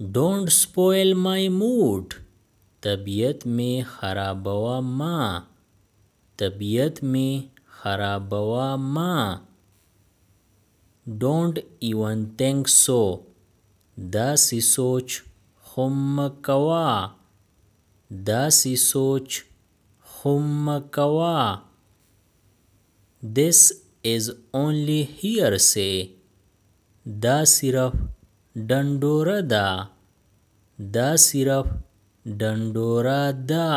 Don't spoil my mood. तबीयत में खराबवा माँ, तबीयत में खराबवा माँ. Don't even think so. दासी सोच हुम्मकवा, दासी सोच हुम्मकवा. This is only hearsay. दा सिर्फ डंडोरा दा, दा सिर्फ डंडोरा दा.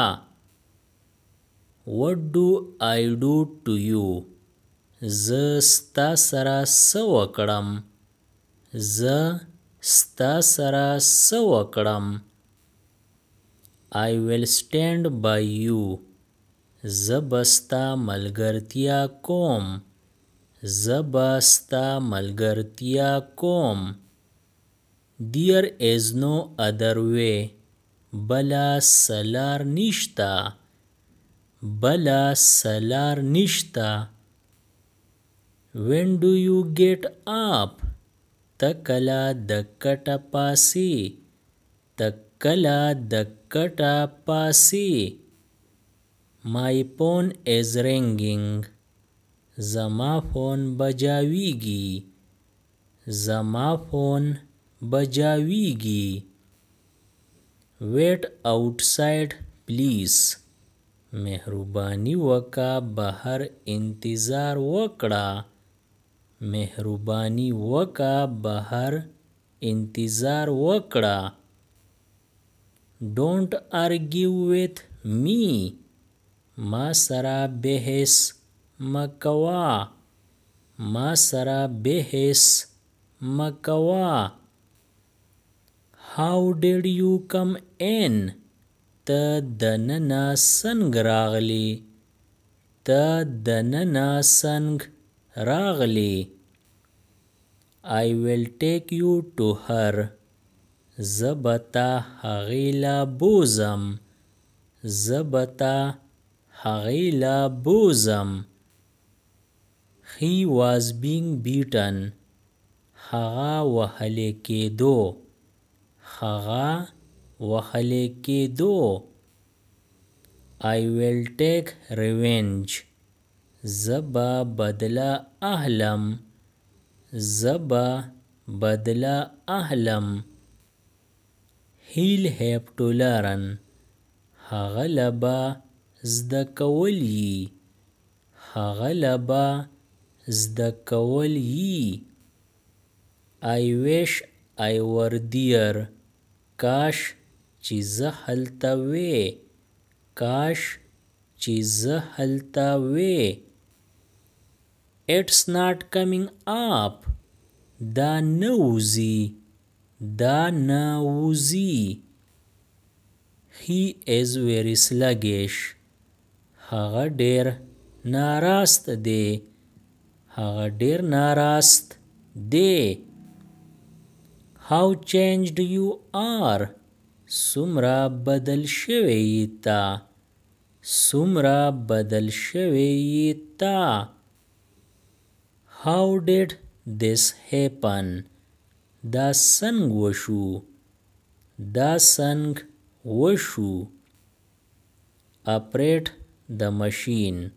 What do I do to you? ज़स्ता सरा सवकड़म, ज़स्ता सरा सवकड़म. I will stand by you. ज़बस्ता मलगर्तिया come, ज़बस्ता मलगर्तिया come. There is no other way. बला सलार निश्ता, बला Salaar निश्ता. When do you get up? तकला दक्कटा पासी, तकला दक्कटा Pasi. My phone is ringing. Zama phone bajawigi, zama phone bajawigi. Wait outside please. Mehrubani waka bahar intizar wakda, mehrubani waka bahar intizar wakda. Don't argue with me. Masara behes makawa, masara behes makawa. How did you come in? Tadanana sang ragli, tadanana sang ragli. I will take you to her. Zabata hagila bozam, zabata hagila bozam. He was being beaten. Haga wahale ke do, haga wahale ke do. I will take revenge. Zaba badla ahlam, zaba badla ahlam. He'll have to learn. Haga laba zda kawali, haga laba zda kawal yi. I wish I were there. Kash chiza halta way, kash chiza halta way. It's not coming up. Da nauzi, da nauzi. He is very sluggish. Haga der narast de, haga der narast de. How changed you are. Sumra badal sheveyita, sumra badal sheveyita. How did this happen? Da sang washu, da sang washu. Operate the machine.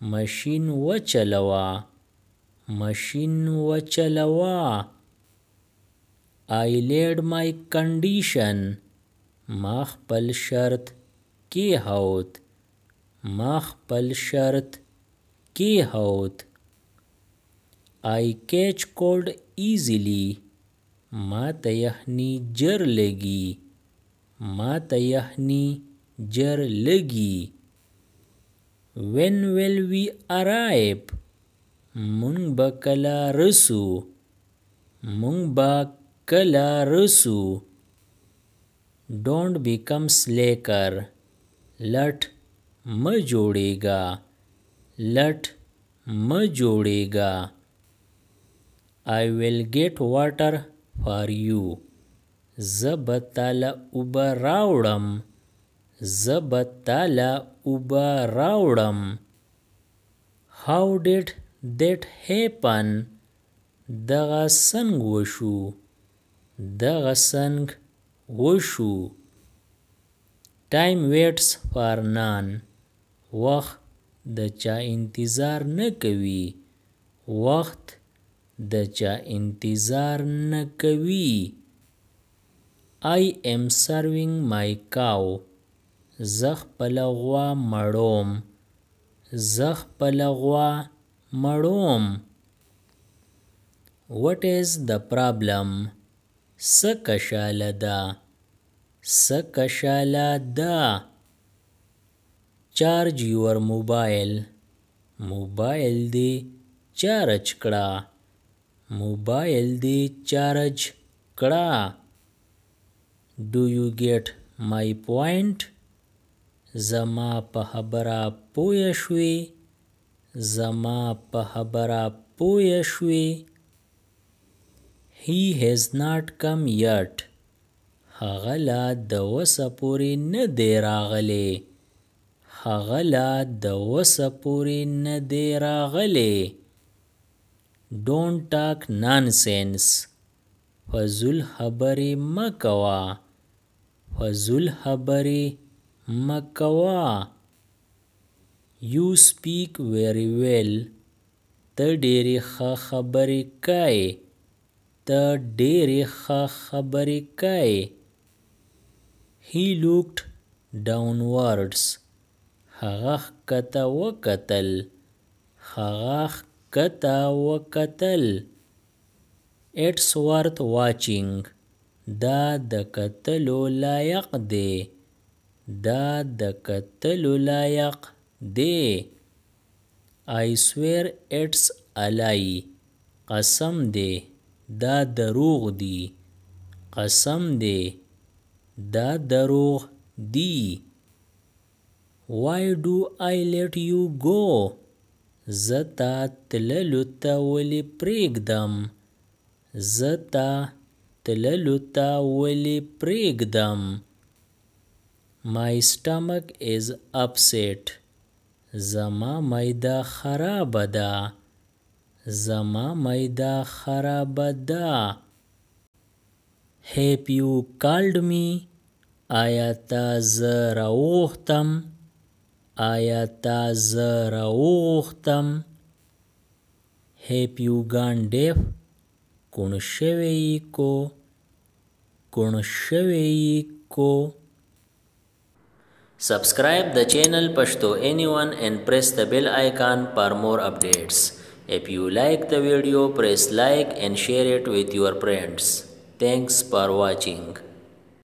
Machine wachalawa, machine wachalawa. I laid my condition. Makhpal shart ki haut, makhpal shart ki haut. I catch cold easily. Matayahni jar legi, matayahni jar legi. When will we arrive? Mungbakala rusu, mungbakala rusu. Don't become slacker. Lat majodega, lat majodega. I will get water for you. Zabatala uba raudam, zabatala uba raudam. How did that happen? Daga sangwashu, دغه څنګ وشو. ټایم ویټس فار نان، وخت د چا انتظار نه کوي. وخت د چا انتظار نه کوي. I am serving my cow. زه خپله غوا مړوم. زه خپله غوا مړوم. What is the problem؟ څه کشاله ده. څه کشاله ده. Charge your mobile. موبایل دې چارج کړه. موبایل دې چارج کړه. Do you get my point؟ زما په خبره پوه شوې. زما په خبره پوه شوې. He has not come yet. هغه لا د وسه پورې نه دی راغلی. هغه لا د وسه پورې نه دی راغلی. Don't talk nonsense. فضول خبرې مه کوه. فضول خبرې مه کوه. You speak very well. ته ډېرې ښه خبرې کوې. ته ډېرې ښه خبرې کوې. He looked downwards. هغه ښکته وکتل. هغه ښکته وکتل. It's worth watching. دا د کتلو لایق دی. دا د کتلو لایق دی. I swear it's a lie. قسم دی دا دروغ دی. قسم دی دا دروغ دی. Why do I let you go؟ زه تا تللو ته ولې پرېږدم. زه تا تللو ته ولې پرېږدم. My stomach is upset. زما معده خراب ده. زما معده خراب ده. Have you called me؟ آیا تا زه راوغوښتم. آیا تا زه راوغوښتم. Have you gone deaf؟ کون شوی کو. کون شوی کو. Subscribe the channel Pashto Anyone and press the bell icon for more updates. If you like the video, press like and share it with your friends. Thanks for watching.